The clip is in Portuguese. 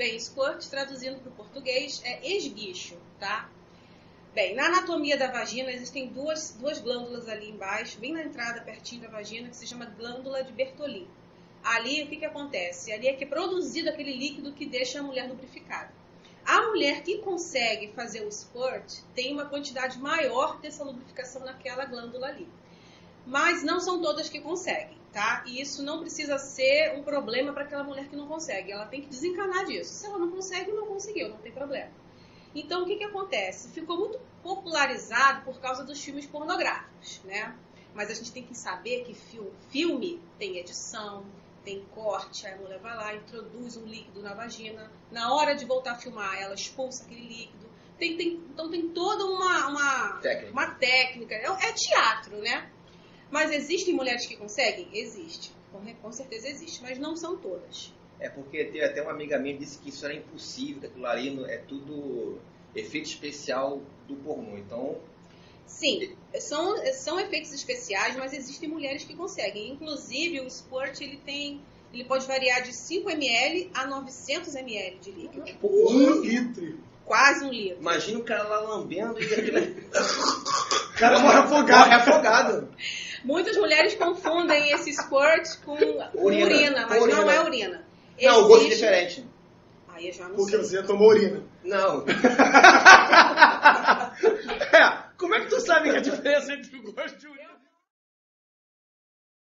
Bem, squirt, traduzindo para o português, é esguicho, tá? Bem, na anatomia da vagina existem duas glândulas ali embaixo, bem na entrada, pertinho da vagina, que se chama glândula de Bertolli. Ali, o que acontece? Ali é que é produzido aquele líquido que deixa a mulher lubrificada. A mulher que consegue fazer o squirt tem uma quantidade maior dessa lubrificação naquela glândula ali. Mas não são todas que conseguem, tá? E isso não precisa ser um problema para aquela mulher que não consegue. Ela tem que desencanar disso. Se ela não consegue, não conseguiu, não tem problema. Então, o que acontece? Ficou muito popularizado por causa dos filmes pornográficos, né? Mas a gente tem que saber que filme tem edição, tem corte, aí a mulher vai lá, introduz um líquido na vagina. Na hora de voltar a filmar, ela expulsa aquele líquido. Então, tem toda uma técnica. É teatro, né? Mas existem mulheres que conseguem? Existe. Com certeza existe, mas não são todas. É porque teve até uma amiga minha que disse que isso era impossível, que aquilo ali é tudo efeito especial do pornô. Então... Sim, são efeitos especiais, mas existem mulheres que conseguem. Inclusive, o squirt, ele pode variar de 5 ml a 900 ml de líquido. Tipo, 1 litro. Quase 1 litro. Imagina o cara lá lambendo e aquele... O cara morre afogado. Muitas mulheres confundem esse squirt com urina, mas urina. Não é urina. Existe... Não, o gosto é diferente. Aí eu já não sei. Porque você tomou urina. Não. Como é que tu sabe que a diferença entre o gosto e o urina?